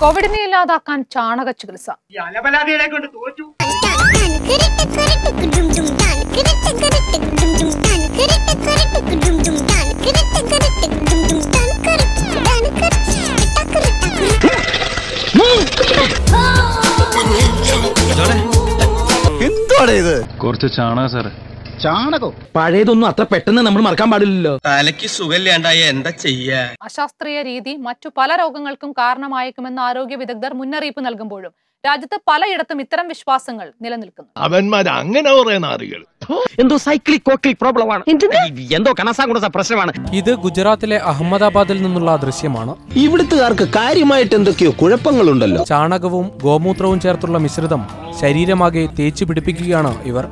കോവിഡിനെ ഇല്ലാതാക്കാൻ ചാണക ചികിത്സ. കുറച്ച് ചാണക സാറേ. ചാണകോ? പഴയതൊന്നും അത്ര പെട്ടെന്ന് നമ്മൾ മറക്കാൻ പാടില്ലല്ലോ. തലയ്ക്ക് സുഖമില്ലാണ്ടായി എന്താ ചെയ്യാ? അശാസ്ത്രീയ രീതി മറ്റു പല രോഗങ്ങൾക്കും കാരണമായേക്കുമെന്ന് ആരോഗ്യ വിദഗ്ധർ മുന്നറിയിപ്പ് നൽകുമ്പോഴും രാജ്യത്ത് പലയിടത്തും ഇത്തരം വിശ്വാസങ്ങൾ നിലനിൽക്കുന്നു. അവന്മാർ അങ്ങനെ എന്തോ സൈക്ലിക് കോക്ലിക് പ്രോബ്ലമാണ്, എന്തോ കനസാകുന്ന പ്രശ്നമാണ് ഇത്. ഗുജറാത്തിലെ അഹമ്മദാബാദിൽ നിന്നുള്ള ദൃശ്യമാണ്. ഇവിടുത്തുകാർക്ക് കാര്യമായിട്ട് എന്തൊക്കെയോ കുഴപ്പങ്ങളുണ്ടല്ലോ. ചാണകവും ഗോമൂത്രവും ചേർത്തുള്ള മിശ്രിതം ശരീരമാകെ തേച്ചു പിടിപ്പിക്കുകയാണ് ഇവർ.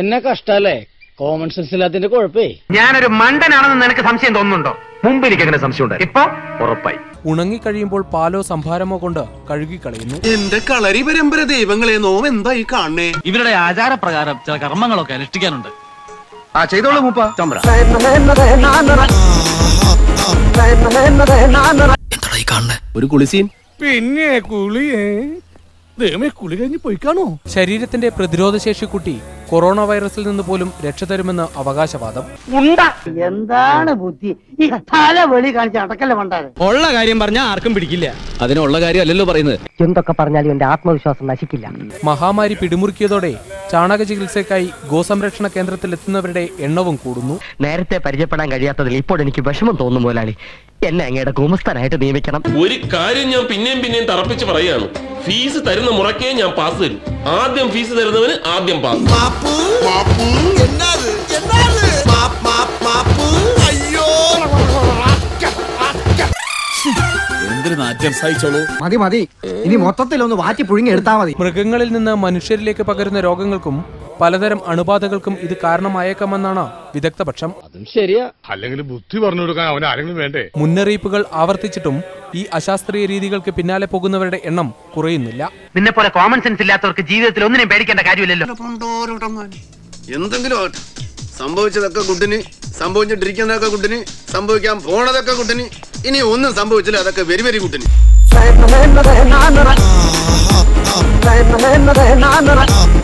എന്നെ കഷ്ടല്ലേ, കോമൺ സെൻസ് ഇല്ലാത്തതിന്റെ കുഴപ്പേ. ഞാനൊരു മണ്ടനാണെന്ന് നിനക്ക് സംശയം തോന്നുന്നുണ്ടോ? മുമ്പ് എനിക്ക് അങ്ങനെ സംശയം ഉണ്ടായി, ഇപ്പൊ ഉറപ്പായി. ഉണങ്ങി കഴിയുമ്പോൾ പാലോ സംഭാരമോ കൊണ്ട് കഴുകി കളയുന്നു. എന്റെ കളരി പരമ്പര ദൈവങ്ങളെ നോവ് എന്തായി കാണേ. ഇവരുടെ ആചാരപ്രകാരം ചില കർമ്മങ്ങളൊക്കെ അനുഷ്ഠിക്കാനുണ്ട്. ആ ചെയ്തോളൂ മൂപ്പ. ഒരു കുളിസീൻ, പിന്നെ കുളിയേ കുളി കഴിഞ്ഞ് പോയി കാണോ. ശരീരത്തിന്റെ പ്രതിരോധ ശേഷി കൂട്ടി കൊറോണ വൈറസിൽ നിന്ന് പോലും രക്ഷ തരുമെന്ന് അവകാശവാദം. എന്താണ് ബുദ്ധി ഉള്ള കാര്യം പറഞ്ഞാൽ ആർക്കും പിടിക്കില്ല. അതിനുള്ള കാര്യം അല്ലല്ലോ പറയുന്നത്. എന്തൊക്കെ പറഞ്ഞാലും എന്റെ ആത്മവിശ്വാസം നശിക്കില്ല. മഹാമാരി പിടിമുറുക്കിയതോടെ ചാണക ചികിത്സയ്ക്കായി ഗോസംരക്ഷണ കേന്ദ്രത്തിൽ എത്തുന്നവരുടെ എണ്ണവും കൂടുന്നു. നേരത്തെ പരിചയപ്പെടാൻ കഴിയാത്തതിൽ ഇപ്പോൾ എനിക്ക് വിഷമം തോന്നുന്നു മുതലാളി. എന്നെ അങ്ങയുടെ ഗുമസ്തനായിട്ട് നിയമിക്കണം. ഒരു കാര്യം ഞാൻ പിന്നെയും പിന്നെയും തറപ്പിച്ച് പറയാണ്, ഫീസ് തരുന്ന മുറക്കേ ഞാൻ പാസ് തരും. ആദ്യം ഫീസ് തരുന്നവന് ആദ്യം പാസ്. മതി മതി, ഇനി മൊത്തത്തിലൊന്ന് വാറ്റി പുഴുങ്ങി എടുത്താൽ മതി. മൃഗങ്ങളിൽ നിന്ന് മനുഷ്യരിലേക്ക് പകരുന്ന രോഗങ്ങൾക്കും പലതരം അണുബാധകൾക്കും ഇത് കാരണമായേക്കാമെന്നാണ് വിദഗ്ധ പക്ഷം. മുന്നറിയിപ്പുകൾ ആവർത്തിച്ചിട്ടും ഈ അശാസ്ത്രീയ രീതികൾക്ക് പിന്നാലെ പോകുന്നവരുടെ എണ്ണം കുറയുന്നില്ല. നിന്നെ പോലെ കോമൺ സെൻസ് ഇല്ലാത്തവർക്ക് ജീവിതത്തിൽ ഒന്നിനും പേടിക്കേണ്ട കാര്യമില്ലല്ലോ. എന്തെങ്കിലും സംഭവിച്ചതൊക്കെ കുട്ടിന് സംഭവിച്ചിട്ടിരിക്കുന്നതൊക്കെ കുട്ടിന് സംഭവിക്കാൻ പോണതൊക്കെ കുട്ടിന്, ഇനി ഒന്നും സംഭവിച്ചില്ല അതൊക്കെ വെരി വെരി കുട്ടിന്.